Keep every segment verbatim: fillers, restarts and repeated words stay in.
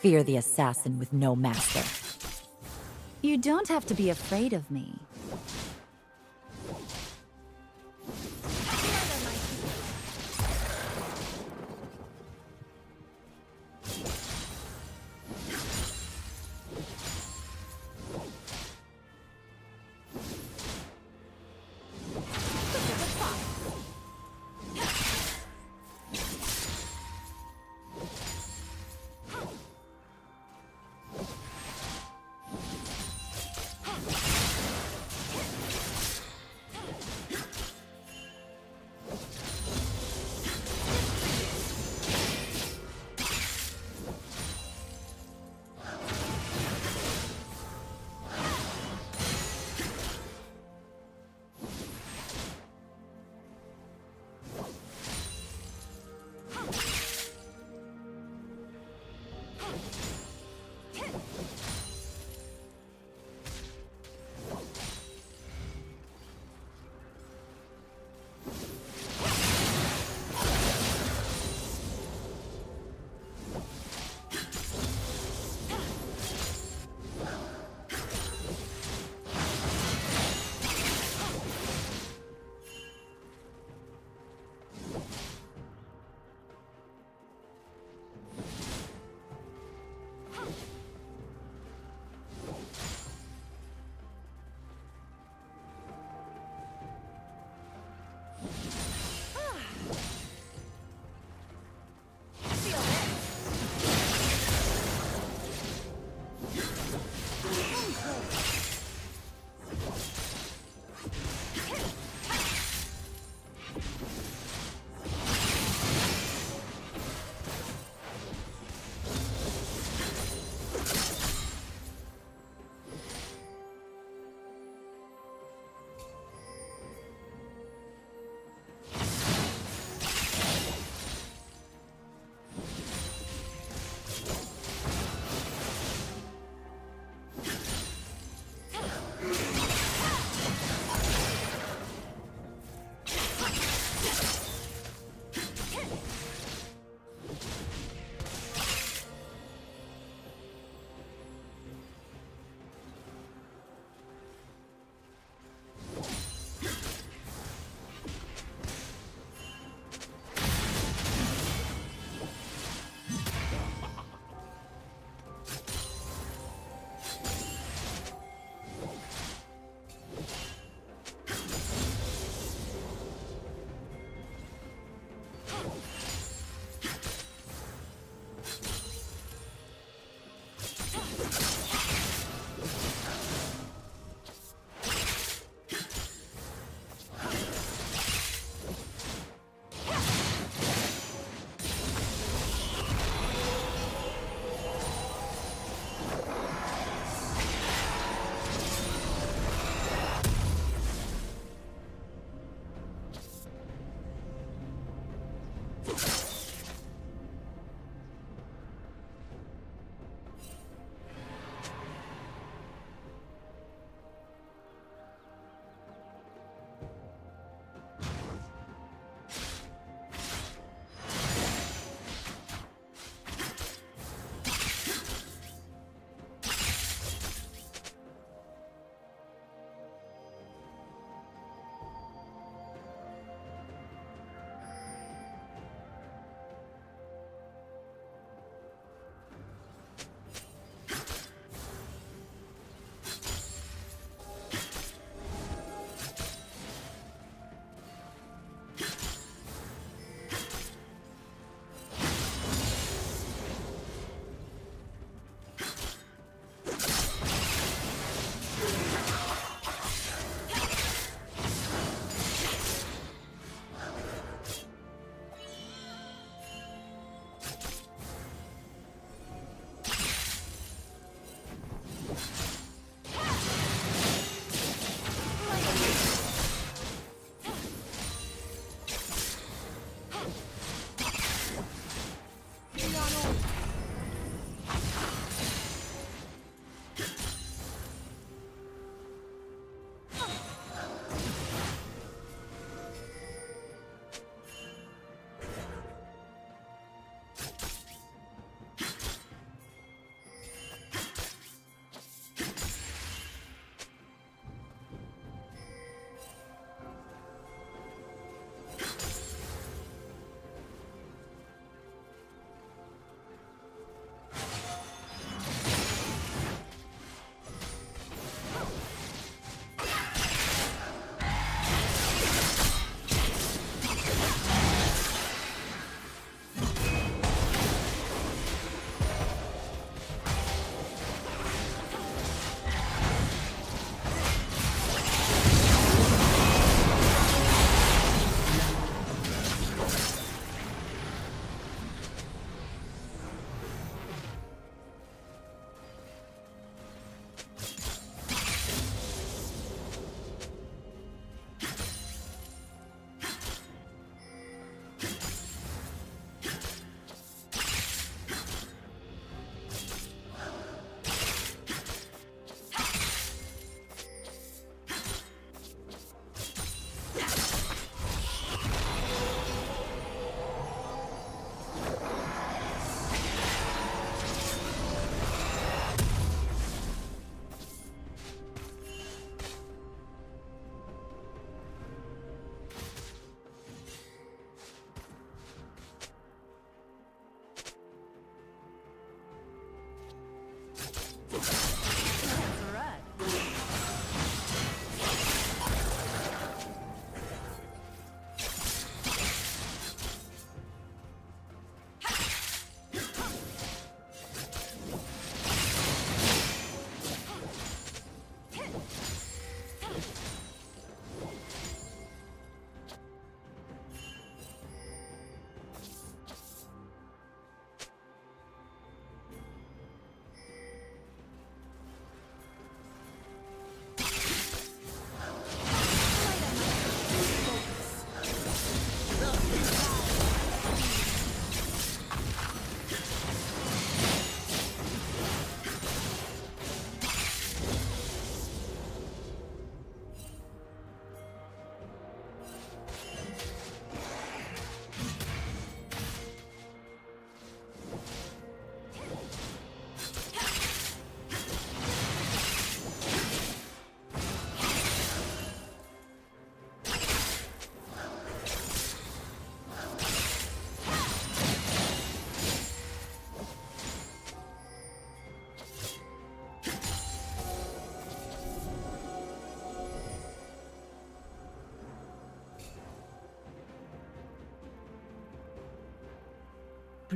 Fear the assassin with no master. You don't have to be afraid of me.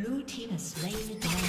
Blue team has slain the dragon.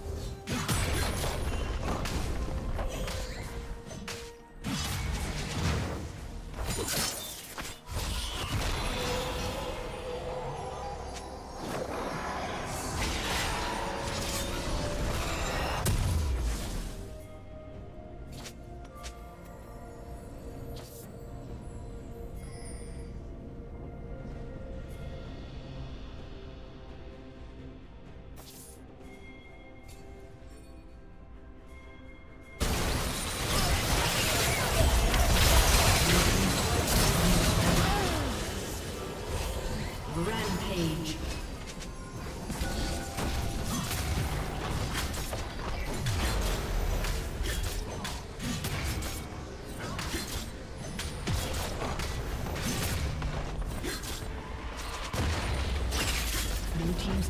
Blue team's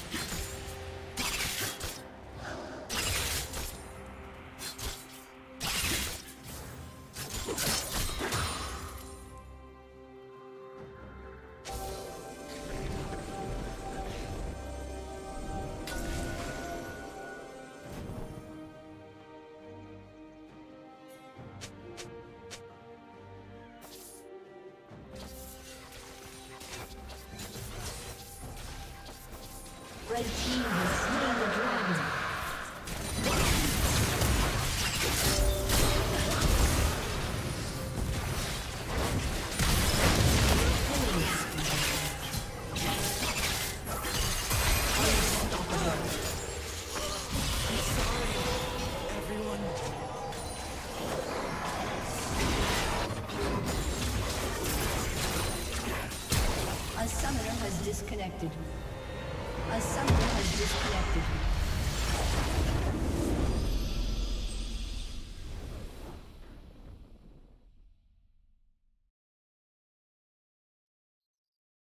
Red team has slain the dragon. Everyone. A summoner has disconnected. A summoner has disconnected.